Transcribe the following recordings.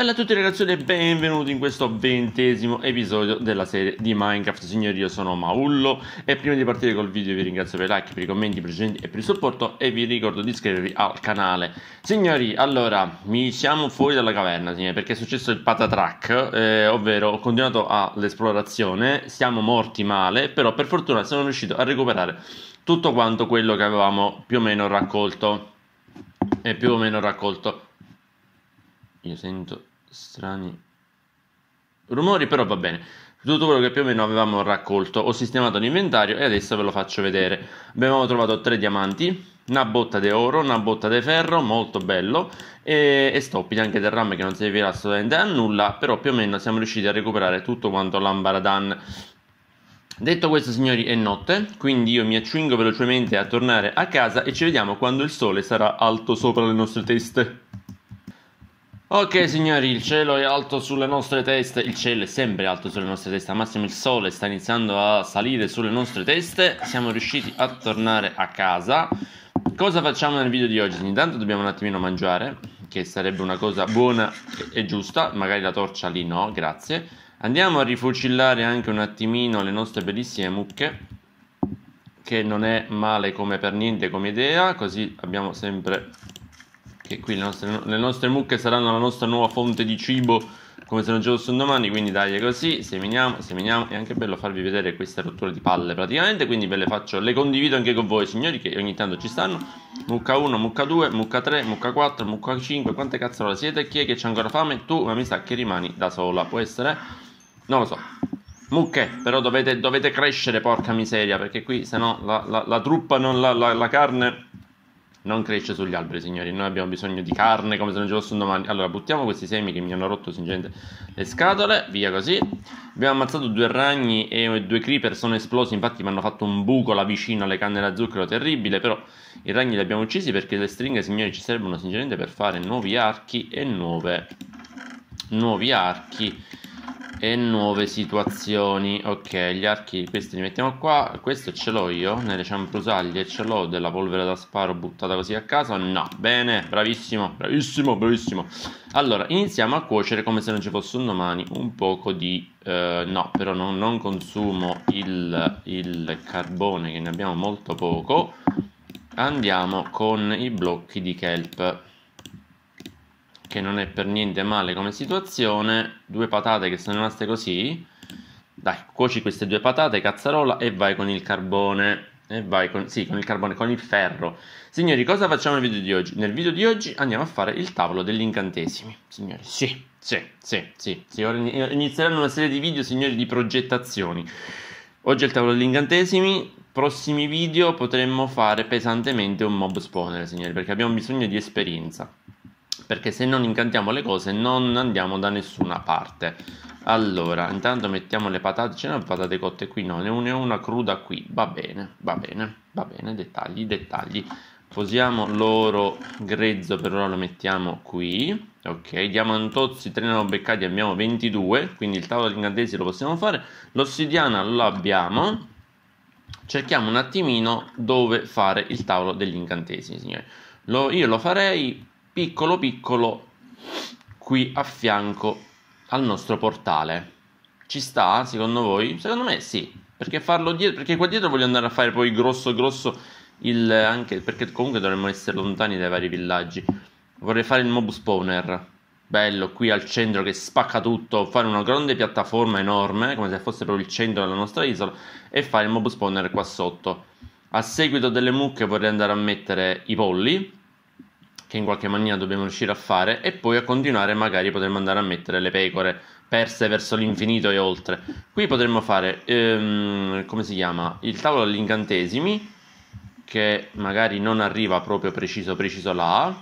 Bella a tutti ragazzi e benvenuti in questo 20° episodio della serie di Minecraft. Signori, io sono Maullo e prima di partire col video vi ringrazio per i like, per i commenti precedenti e per il supporto, e vi ricordo di iscrivervi al canale. Signori, allora, mi siamo fuori dalla caverna, signori, perché è successo il patatrack, ovvero ho continuato l'esplorazione, siamo morti male, però per fortuna sono riuscito a recuperare tutto quanto quello che avevamo più o meno raccolto. Io sento strani rumori, però va bene. Tutto quello che più o meno avevamo raccolto, ho sistemato l'inventario e adesso ve lo faccio vedere. Abbiamo trovato 3 diamanti, una botta di oro, una botta di ferro, molto bello, e stoppite anche del rame che non servirà assolutamente a nulla, però più o meno siamo riusciti a recuperare tutto quanto l'ambaradan. Detto questo, signori, è notte, quindi io mi accingo velocemente a tornare a casa e ci vediamo quando il sole sarà alto sopra le nostre teste. Ok signori, il cielo è alto sulle nostre teste, il cielo è sempre alto sulle nostre teste, al massimo il sole sta iniziando a salire sulle nostre teste, siamo riusciti a tornare a casa. Cosa facciamo nel video di oggi? Intanto dobbiamo un attimino mangiare, che sarebbe una cosa buona e giusta, magari la torcia lì no, grazie. Andiamo a rifucillare anche un attimino le nostre bellissime mucche, che non è male come per niente come idea, così abbiamo sempre... che qui le nostre mucche saranno la nostra nuova fonte di cibo, come se non ci fosse un domani, quindi dai, così seminiamo. È anche bello farvi vedere queste rotture di palle praticamente, quindi ve le faccio, le condivido anche con voi signori, che ogni tanto ci stanno. Mucca 1, mucca 2, mucca 3, mucca 4, mucca 5, quante cazzarola siete? Chi è che c'ha ancora fame? Tu, ma mi sa che rimani da sola, può essere? Non lo so. Mucche, però dovete crescere, porca miseria, perché qui sennò la truppa, non la carne... non cresce sugli alberi, signori. Noi abbiamo bisogno di carne come se non ci fosse un domani. Allora, buttiamo questi semi che mi hanno rotto sinceramente le scatole. Via così. Abbiamo ammazzato 2 ragni e 2 creeper sono esplosi. Infatti mi hanno fatto un buco là vicino alle canne da zucchero terribile. Però i ragni li abbiamo uccisi perché le stringhe, signori, ci servono sinceramente per fare nuovi archi e nuove situazioni. Ok, gli archi questi li mettiamo qua. Questo ce l'ho io nelle ciamprusaglie, ce l'ho della polvere da sparo buttata così a caso. No, bene, bravissimo. Allora iniziamo a cuocere come se non ci fosse un domani un poco di no, però non consumo il carbone, che ne abbiamo molto poco. Andiamo con i blocchi di kelp, che non è per niente male come situazione. 2 patate che sono rimaste così. Dai, cuoci queste 2 patate, cazzarola, e vai con il carbone. E vai con... sì, con il carbone, con il ferro. Signori, cosa facciamo nel video di oggi? Nel video di oggi andiamo a fare il tavolo degli incantesimi. Signori, sì. Ora inizieranno una serie di video, signori, di progettazioni. Oggi è il tavolo degli incantesimi. Prossimi video potremmo fare pesantemente un mob spawner, signori, perché abbiamo bisogno di esperienza. Perché se non incantiamo le cose non andiamo da nessuna parte. Allora, intanto mettiamo le patate. Ce ne sono patate cotte qui? No, ne ho una cruda qui. Va bene. Dettagli. Posiamo l'oro grezzo, per ora lo mettiamo qui. Ok, diamantozzi 3 ne ho beccati, abbiamo 22. Quindi il tavolo di incantesimi lo possiamo fare. L'ossidiana lo abbiamo. Cerchiamo un attimino dove fare il tavolo degli incantesimi, signori. Io lo farei... piccolo qui a fianco al nostro portale. Ci sta secondo voi? Secondo me sì, perché farlo dietro, perché qua dietro voglio andare a fare poi grosso anche perché comunque dovremmo essere lontani dai vari villaggi. Vorrei fare il mob spawner bello qui al centro che spacca tutto, fare una grande piattaforma enorme come se fosse proprio il centro della nostra isola e fare il mob spawner qua sotto. A seguito delle mucche vorrei andare a mettere i polli, che in qualche maniera dobbiamo riuscire a fare, e poi a continuare magari potremmo andare a mettere le pecore perse verso l'infinito e oltre. Qui potremmo fare, come si chiama, il tavolo degli incantesimi, che magari non arriva proprio preciso là,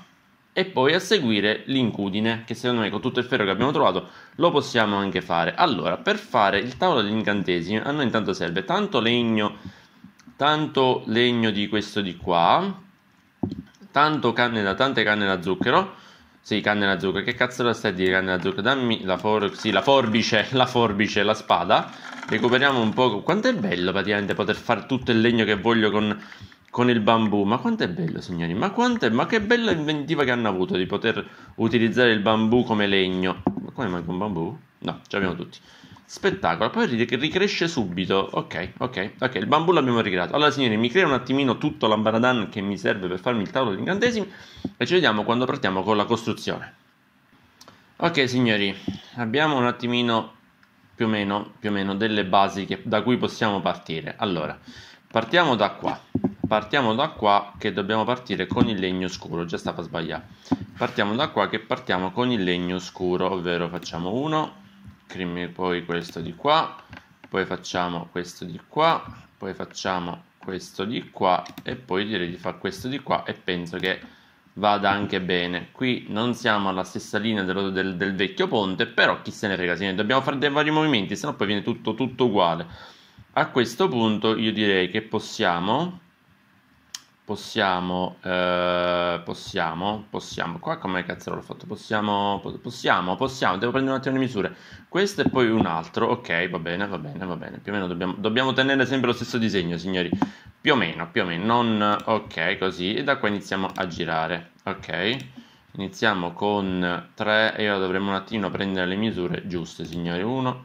e poi a seguire l'incudine, che secondo me con tutto il ferro che abbiamo trovato lo possiamo anche fare. Allora, per fare il tavolo degli incantesimi a noi intanto serve tanto legno di questo di qua, tante canne da zucchero. Sì, canne da zucchero. Che cazzo la stai a dire, canne da zucchero? Dammi la forbice, la spada. Recuperiamo un po'. Quanto è bello praticamente poter fare tutto il legno che voglio con il bambù. Ma quanto è bello, signori. Ma che bella inventiva che hanno avuto di poter utilizzare il bambù come legno. Come manca un bambù? No, ce l'abbiamo tutti. Spettacolo, poi ricresce subito. Ok, ok, ok, il bambù l'abbiamo ricreato. Allora signori, mi creo un attimino tutto l'ambaradan che mi serve per farmi il tavolo di incantesimi e ci vediamo quando partiamo con la costruzione. Ok signori, abbiamo un attimino più o meno delle basi da cui possiamo partire. Allora, partiamo da qua. Partiamo da qua che dobbiamo partire con il legno scuro. Già stava sbagliato. Partiamo da qua che partiamo con il legno scuro, ovvero facciamo uno, poi questo di qua, poi facciamo questo di qua, poi facciamo questo di qua e poi direi di fare questo di qua e penso che vada anche bene. Qui non siamo alla stessa linea del vecchio ponte, però chi se ne frega, signori, dobbiamo fare dei vari movimenti, sennò poi viene tutto uguale. A questo punto io direi che possiamo qua come cazzo l'ho fatto? Devo prendere un attimo le misure. Questo e poi un altro, ok, va bene, più o meno dobbiamo tenere sempre lo stesso disegno, signori, più o meno, non, ok, così, e da qua iniziamo a girare, ok, iniziamo con 3 e ora dovremmo un attimo prendere le misure giuste, signori, 1...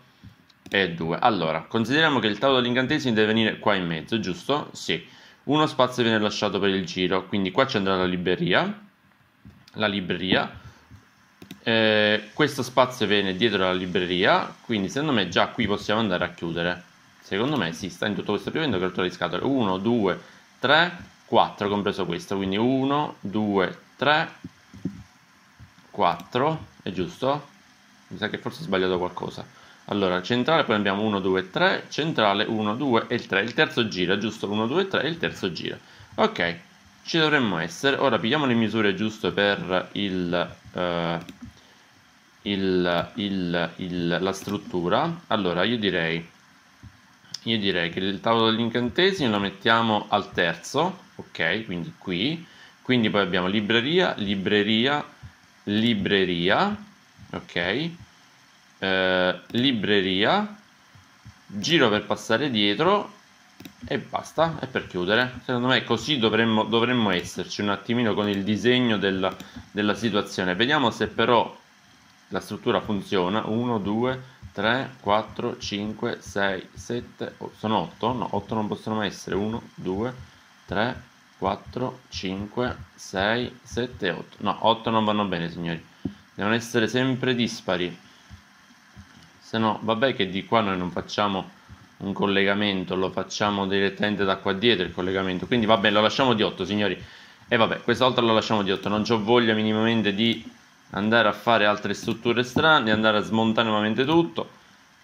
e 2. Allora, consideriamo che il tavolo degli incantesimi deve venire qua in mezzo, giusto? Sì. Uno spazio viene lasciato per il giro, quindi qua ci andrà la libreria. Questo spazio viene dietro alla libreria, quindi secondo me già qui possiamo andare a chiudere. Secondo me si sta in tutto questo piovendo che ho rotto le scatole. 1, 2, 3, 4, compreso questo. Quindi 1, 2, 3, 4, è giusto? Mi sa che forse ho sbagliato qualcosa. Allora, centrale, poi abbiamo 1, 2, 3, centrale, 1, 2 e 3, il terzo gira, giusto? 1, 2, 3 e il terzo gira. Ok, ci dovremmo essere. Ora pigliamo le misure giuste per la struttura. Allora, io direi che il tavolo degli incantesimi lo mettiamo al terzo, ok? Quindi qui, quindi poi abbiamo libreria, ok? Libreria, giro per passare dietro e basta, e per chiudere secondo me così dovremmo esserci un attimino con il disegno della situazione. Vediamo se però la struttura funziona. 1, 2, 3, 4, 5, 6, 7, 8, sono 8? No, 8 non possono mai essere. 1, 2, 3, 4, 5, 6, 7, 8, no, 8 non vanno bene, signori, devono essere sempre dispari. Se no, vabbè che di qua noi non facciamo un collegamento, lo facciamo direttamente da qua dietro il collegamento. Quindi vabbè, lo lasciamo di 8, signori. E vabbè, questa volta lo lasciamo di 8. Non ho voglia minimamente di andare a fare altre strutture strane, andare a smontare nuovamente tutto.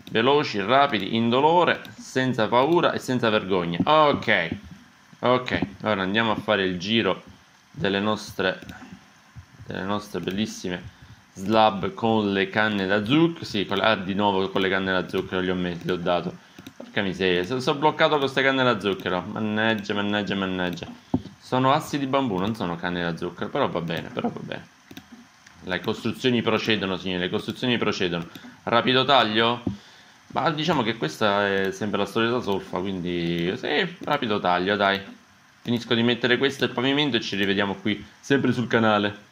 Veloci, rapidi, indolore, senza paura e senza vergogna. Ok, ok. Ora andiamo a fare il giro delle nostre bellissime... slab con le canne da zucchero. Sì, di nuovo con le canne da zucchero li ho dato. Porca miseria, sono bloccato con queste canne da zucchero. Mannaggia. Sono assi di bambù, non sono canne da zucchero. Però va bene. Le costruzioni procedono, signori, le costruzioni procedono. Rapido taglio? Ma diciamo che questa è sempre la solita solfa, quindi sì, rapido taglio, dai. Finisco di mettere questo al pavimento e ci rivediamo qui, sempre sul canale.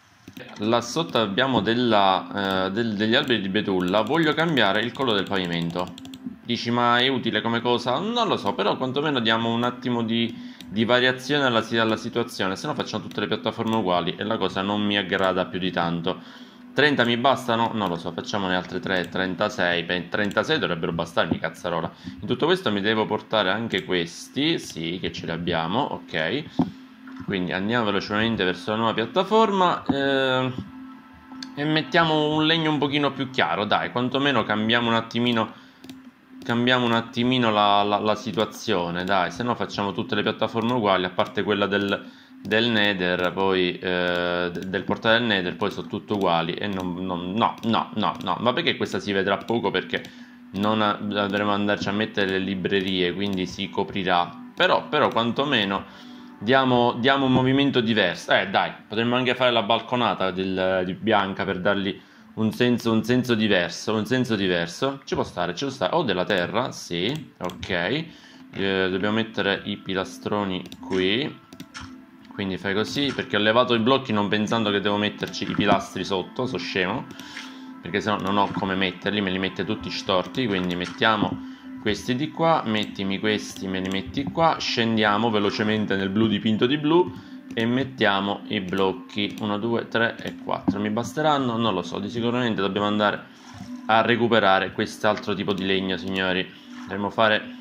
Là sotto abbiamo degli alberi di betulla. Voglio cambiare il colore del pavimento. Dici, ma è utile come cosa? Non lo so, però quantomeno diamo un attimo di variazione alla situazione. Se no facciamo tutte le piattaforme uguali e la cosa non mi aggrada più di tanto. 30 mi bastano? Non lo so, facciamone altre 3, 36, 36 dovrebbero bastarmi, cazzarola. In tutto questo mi devo portare anche questi. Sì, che ce li abbiamo, ok. Quindi andiamo velocemente verso la nuova piattaforma e mettiamo un legno un pochino più chiaro, dai, quantomeno cambiamo un attimino la situazione, dai, se no facciamo tutte le piattaforme uguali, a parte quella del Nether, poi del portale del Nether, poi sono tutte uguali e no, ma perché questa si vedrà poco perché non dovremo andarci a mettere le librerie, quindi si coprirà, però quantomeno diamo un movimento diverso. Dai, potremmo anche fare la balconata di bianca per dargli un senso diverso. Ci può stare. O della terra, sì, ok. Dobbiamo mettere i pilastroni qui. Quindi fai così, perché ho levato i blocchi non pensando che devo metterci i pilastri sotto, so scemo. perché sennò non ho come metterli, me li mette tutti storti. Quindi mettiamo questi di qua, mettimi questi, me li metti qua. Scendiamo velocemente nel blu dipinto di blu e mettiamo i blocchi 1, 2, 3 e 4. Mi basteranno? Non lo so, di sicuramente dobbiamo andare a recuperare quest'altro tipo di legno, signori. Dovremmo fare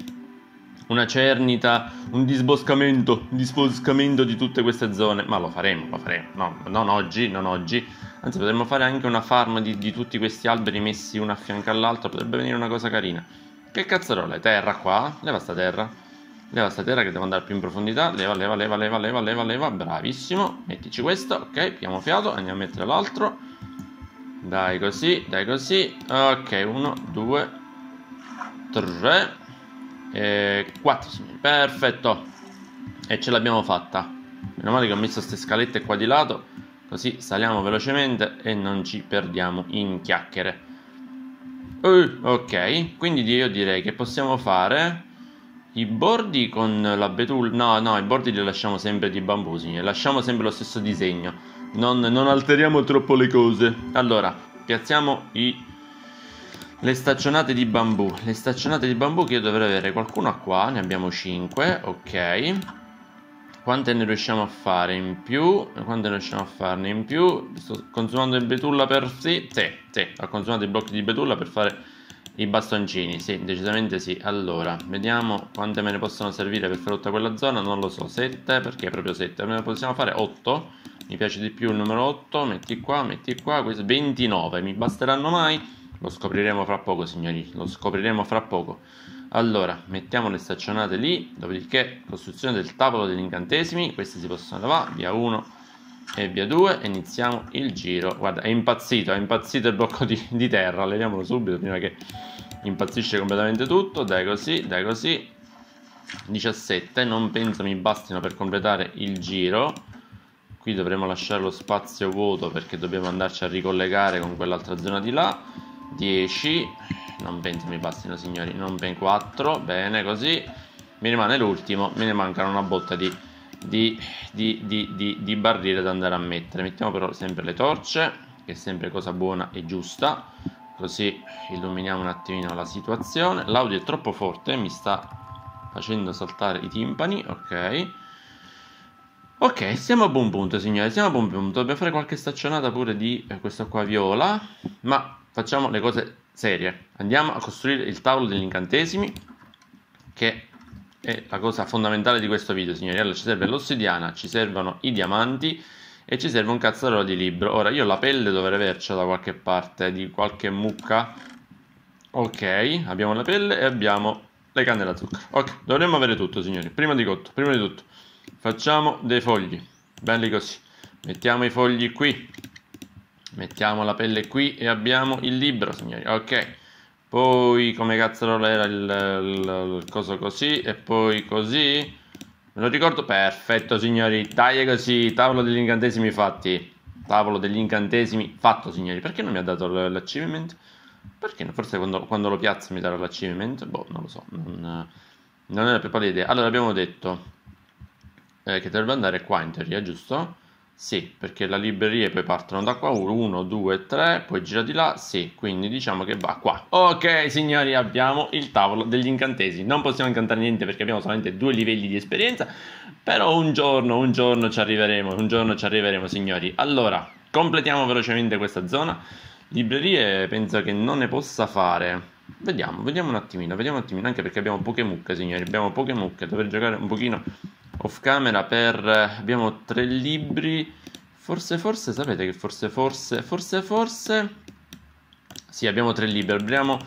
una cernita, un disboscamento di tutte queste zone. Ma lo faremo, no, non oggi. Anzi, potremmo fare anche una farm di tutti questi alberi messi uno a fianco all'altro. Potrebbe venire una cosa carina. Che cazzarola, terra qua? Leva sta terra che devo andare più in profondità. Leva, bravissimo. Mettici questa, ok, piano fiato. Andiamo a mettere l'altro. Dai così. Ok, 1, 2, 3 e 4, signori. Perfetto. E ce l'abbiamo fatta. Meno male che ho messo queste scalette qua di lato, così saliamo velocemente e non ci perdiamo in chiacchiere. Ok, quindi io direi che possiamo fare i bordi con la betulla. No, i bordi li lasciamo sempre di bambù, signori. Lasciamo sempre lo stesso disegno, non alteriamo troppo le cose. Allora, piazziamo le staccionate di bambù. Le staccionate di bambù che io dovrei avere qualcuna qua. Ne abbiamo 5, ok. Quante ne riusciamo a fare in più? Sto consumando il betulla per... Sì, ho consumato i blocchi di betulla per fare i bastoncini. Sì, decisamente sì. Allora, vediamo quante me ne possono servire per fare tutta quella zona. Non lo so, 7, perché proprio 7? Ne possiamo fare 8. Mi piace di più il numero 8. Metti qua. 29, mi basteranno mai? Lo scopriremo fra poco, signori. Allora, mettiamo le staccionate lì, dopodiché costruzione del tavolo degli incantesimi, questi si possono lavare, via 1 e via 2, e iniziamo il giro. Guarda, è impazzito il blocco di terra, leviamolo subito prima che impazzisce completamente tutto. Dai così, 17, non penso mi bastino per completare il giro. Qui dovremo lasciare lo spazio vuoto perché dobbiamo andarci a ricollegare con quell'altra zona di là. 10... non penso mi bastino, signori. Non ben 4. Bene, così. Mi rimane l'ultimo. Me ne mancano una botta di barriere da andare a mettere. Mettiamo però sempre le torce, che è sempre cosa buona e giusta. Così illuminiamo un attimino la situazione. L'audio è troppo forte, mi sta facendo saltare i timpani. Ok, siamo a buon punto, signori. Dobbiamo fare qualche staccionata pure di questo qua viola. Ma facciamo le cose serie. Andiamo a costruire il tavolo degli incantesimi, che è la cosa fondamentale di questo video, signori. Allora, ci serve l'ossidiana, ci servono i diamanti e ci serve un cazzarolo di libro. Ora, io la pelle dovrei avercela da qualche parte, di qualche mucca. Ok, abbiamo la pelle e abbiamo le canne da zucchero. Ok, dovremmo avere tutto, signori. Prima di tutto facciamo dei fogli, belli così. Mettiamo i fogli qui. Mettiamo la pelle qui e abbiamo il libro, signori. Ok, poi come cazzarola era il coso così e poi così. Me lo ricordo, perfetto, signori. Dai, così, tavolo degli incantesimi fatti. Signori, perché non mi ha dato l'achievement? Perché forse quando lo piazzo mi darà l'achievement? Boh, non lo so, non era proprio l'idea. Allora abbiamo detto che dovrebbe andare qua in teoria, giusto? Sì, perché la libreria poi partono da qua, 1, 2, 3, poi gira di là, sì, quindi diciamo che va qua. Ok, signori, abbiamo il tavolo degli incantesimi. Non possiamo incantare niente perché abbiamo solamente 2 livelli di esperienza, però un giorno ci arriveremo, signori. Allora, completiamo velocemente questa zona. Librerie penso che non ne possa fare. Vediamo un attimino, anche perché abbiamo poche mucche, signori. Dovrei giocare un pochino off camera abbiamo 3 libri. Forse sì, abbiamo 3 libri. Abbiamo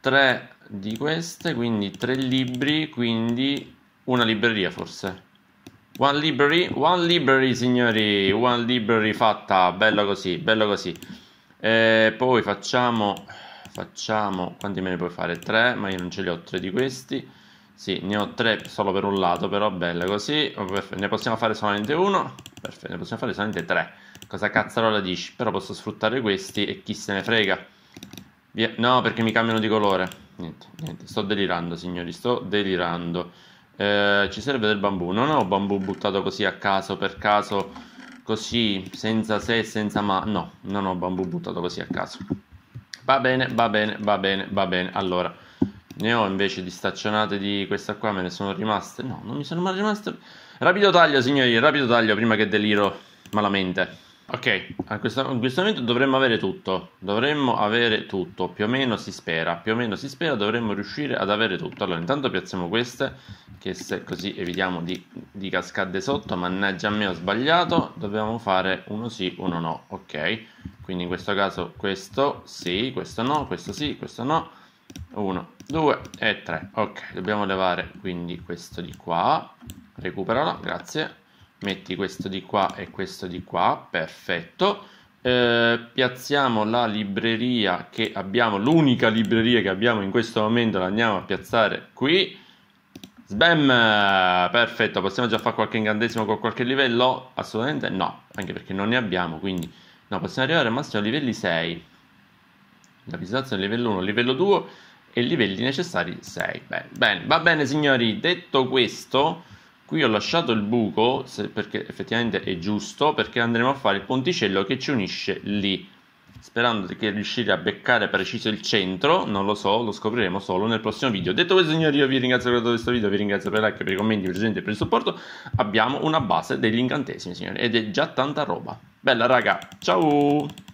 3 di queste, quindi 3 libri, quindi una libreria forse. One library, signori. One library fatta, bello così. E poi facciamo quanti me ne puoi fare? 3, ma io non ce li ho 3 di questi. Sì, ne ho 3 solo per un lato, però bella così. Ne possiamo fare solamente uno. Perfetto, ne possiamo fare solamente 3. Cosa cazzarola dici? Però posso sfruttare questi e chi se ne frega. Via. No, perché mi cambiano di colore. Niente, sto delirando, signori, sto delirando. Ci serve del bambù. Non ho bambù buttato così a caso, per caso, così, senza se e senza ma. No, non ho bambù buttato così a caso. Va bene, va bene, va bene, va bene. Allora, ne ho invece di staccionate di questa qua, me ne sono rimaste. No, non mi sono mai rimaste. Rapido taglio, signori, rapido taglio, prima che deliro malamente. Ok, in questo momento dovremmo avere tutto. Dovremmo avere tutto, più o meno si spera. Più o meno si spera, dovremmo riuscire ad avere tutto. Allora, intanto piazziamo queste, che se così evitiamo di cascade sotto. Mannaggia a me, ho sbagliato. Dobbiamo fare uno sì, uno no. Ok, quindi in questo caso questo sì, questo no, questo sì, questo no. 1, 2 e 3. Ok, dobbiamo levare quindi questo di qua. Recuperalo, grazie. Metti questo di qua e questo di qua, perfetto. Piazziamo la libreria che abbiamo, l'unica libreria che abbiamo in questo momento, la andiamo a piazzare qui. Sbam! Perfetto, possiamo già fare qualche incantesimo con qualche livello? Assolutamente no, anche perché non ne abbiamo, quindi no, possiamo arrivare al massimo a livelli 6. La piazzazione livello 1, livello 2 e livelli necessari 6. Bene, va bene signori, detto questo... Qui ho lasciato il buco, perché effettivamente è giusto, perché andremo a fare il ponticello che ci unisce lì. Sperando che riuscire a beccare preciso il centro, non lo so, lo scopriremo solo nel prossimo video. Detto questo signori, io vi ringrazio per questo video, vi ringrazio per i like, per i commenti, per i presenti e per il supporto. Abbiamo una base degli incantesimi signori, ed è già tanta roba. Bella raga, ciao!